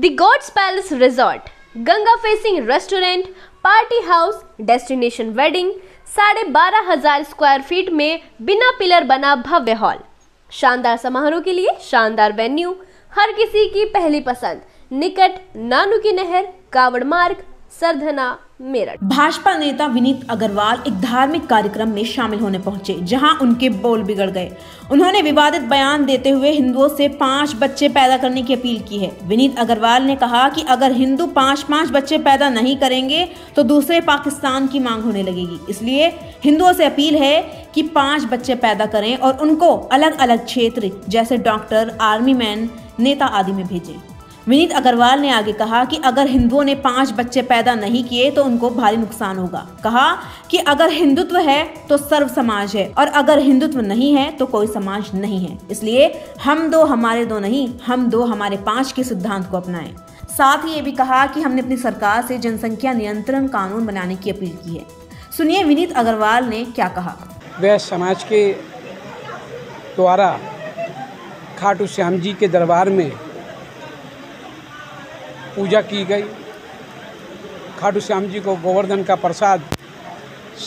The god's palace resort, Ganga fencing restaurant, party house, destination wedding, 12,500 square feet में बिना pillar बना भव्य hall, शानदार समारोह के लिए शानदार वेन्यू, हर किसी की पहली पसंद, निकट नानू की नहर, कावड़ मार्ग, सरधना, मेरठ। भाजपा नेता विनीत अग्रवाल एक धार्मिक कार्यक्रम में शामिल होने पहुंचे, जहां उनके बोल बिगड़ गए। उन्होंने विवादित बयान देते हुए हिंदुओं से 5 बच्चे पैदा करने की अपील की है। विनीत अग्रवाल ने कहा कि अगर हिंदू 5-5 बच्चे पैदा नहीं करेंगे तो दूसरे पाकिस्तान की मांग होने लगेगी। इसलिए हिंदुओं से अपील है कि 5 बच्चे पैदा करें और उनको अलग अलग क्षेत्र जैसे डॉक्टर, आर्मी मैन, नेता आदि में भेजें। विनीत अग्रवाल ने आगे कहा कि अगर हिंदुओं ने 5 बच्चे पैदा नहीं किए तो उनको भारी नुकसान होगा। कहा कि अगर हिंदुत्व है तो सर्व समाज है और अगर हिंदुत्व नहीं है तो कोई समाज नहीं है। इसलिए हम दो हमारे दो नहीं, हम दो हमारे 5 के सिद्धांत को अपनाएं। साथ ही ये भी कहा कि हमने अपनी सरकार से जनसंख्या नियंत्रण कानून बनाने की अपील की है। सुनिए विनीत अग्रवाल ने क्या कहा। व्यास समाज के द्वारा खाटू श्याम जी के दरबार में पूजा की गई, खाटू श्याम जी को गोवर्धन का प्रसाद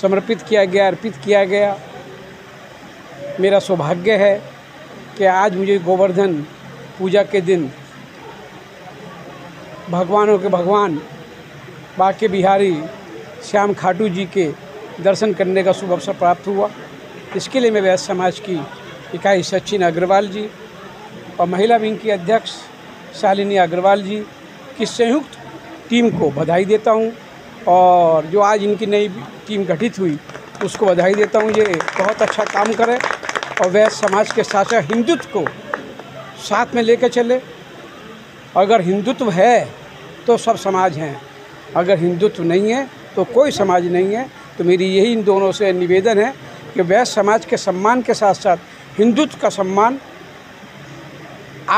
समर्पित किया गया, अर्पित किया गया। मेरा सौभाग्य है कि आज मुझे गोवर्धन पूजा के दिन भगवानों के भगवान बांके बिहारी श्याम खाटू जी के दर्शन करने का शुभ अवसर प्राप्त हुआ। इसके लिए मैं व्यास समाज की इकाई सचिन अग्रवाल जी और महिला विंग की अध्यक्ष शालिनी अग्रवाल जी की संयुक्त टीम को बधाई देता हूं और जो आज इनकी नई टीम गठित हुई उसको बधाई देता हूं। ये बहुत अच्छा काम करे और वह समाज के साथ साथ हिंदुत्व को साथ में लेकर चले। अगर हिंदुत्व है तो सब समाज हैं, अगर हिंदुत्व नहीं है तो कोई समाज नहीं है। तो मेरी यही इन दोनों से निवेदन है कि वह समाज के सम्मान के साथ साथ हिंदुत्व का सम्मान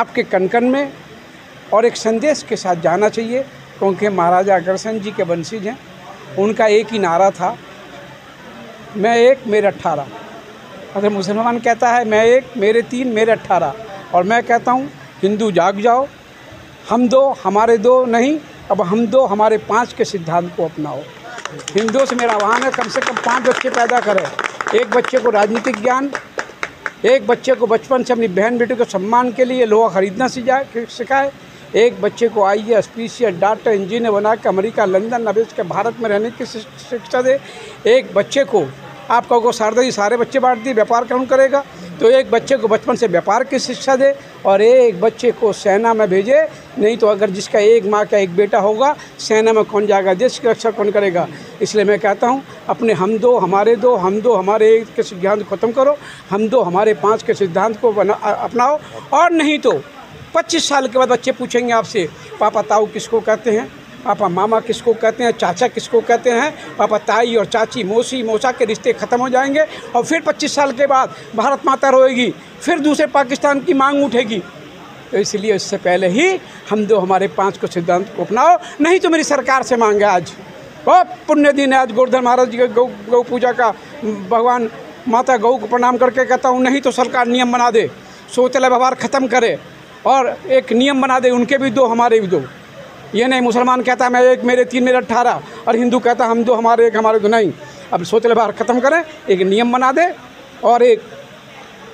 आपके कनकन में और एक संदेश के साथ जाना चाहिए, क्योंकि महाराजा अग्रसेन जी के वंशज हैं। उनका एक ही नारा था, मैं एक मेरे 18। अगर मुसलमान कहता है मैं एक मेरे 3 मेरे 18, और मैं कहता हूँ हिंदू जाग जाओ, हम दो हमारे दो नहीं, अब हम दो हमारे 5 के सिद्धांत को अपनाओ। हिंदुओं से मेरा आह्वान है कम से कम 5 बच्चे पैदा करें। एक बच्चे को राजनीतिक ज्ञान, एक बच्चे को बचपन से अपनी बहन बेटी को सम्मान के लिए लोहा खरीदना सिखाए, एक बच्चे को IAS, PCS, डॉक्टर, इंजीनियर बना के अमेरिका, लंदन, अमेरिका के भारत में रहने की शिक्षा दे। एक बच्चे को आप कहोगे शारदा जी सारे बच्चे बांट दिए, व्यापार कौन करेगा, तो एक बच्चे को बचपन से व्यापार की शिक्षा दे और एक बच्चे को सेना में भेजे। नहीं तो अगर जिसका एक माँ का एक बेटा होगा, सेना में कौन जाएगा, देश की रक्षा कौन करेगा। इसलिए मैं कहता हूँ अपने हम दो हमारे दो, हम दो हमारे एक के सिद्धांत ख़त्म करो, हम दो हमारे 5 के सिद्धांत को अपनाओ। और नहीं तो 25 साल के बाद बच्चे पूछेंगे आपसे, पापा ताऊ किसको कहते हैं, पापा मामा किसको कहते हैं, चाचा किसको कहते हैं, पापा ताई और चाची, मौसी मौसा के रिश्ते ख़त्म हो जाएंगे। और फिर 25 साल के बाद भारत माता रोएगी, फिर दूसरे पाकिस्तान की मांग उठेगी। तो इसलिए इससे पहले ही हम दो हमारे 5 को सिद्धांत को अपनाओ। नहीं तो मेरी सरकार से मांग है, आज बहुत पुण्य दिन है, आज गोवर्धन महाराज जी गौ गौ पूजा का, भगवान माता गौ को प्रणाम करके कहता हूँ, नहीं तो सरकार नियम बना दे, शौचालय व्यवहार ख़त्म करे और एक नियम बना दे, उनके भी दो हमारे भी दो। ये नहीं मुसलमान कहता मैं एक मेरे 3 मेरे 18 और हिंदू कहता हम दो हमारे एक हमारे दो नहीं। अब शौचालय बाहर ख़त्म करें, एक नियम बना दे और एक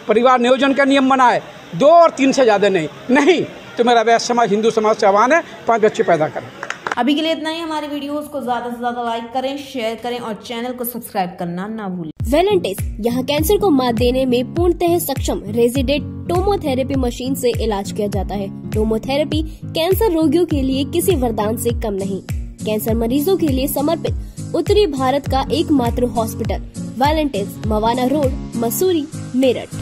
परिवार नियोजन का नियम बनाए, 2 और 3 से ज़्यादा नहीं। तो मेरा व्यास समाज हिंदू समाज से आह्वान है 5 बच्चे पैदा करें। अभी के लिए इतना ही। हमारे वीडियोस को ज़्यादा से ज़्यादा लाइक करें, शेयर करें और चैनल को सब्सक्राइब करना ना भूलें। वेलेंटेस यहाँ कैंसर को मात देने में पूर्णतः सक्षम रेजिडेंट टोमोथेरेपी मशीन से इलाज किया जाता है। टोमोथेरेपी कैंसर रोगियों के लिए किसी वरदान से कम नहीं। कैंसर मरीजों के लिए समर्पित उत्तरी भारत का एकमात्र hospital Valentis, Mawana road, Mussoorie, Meerut.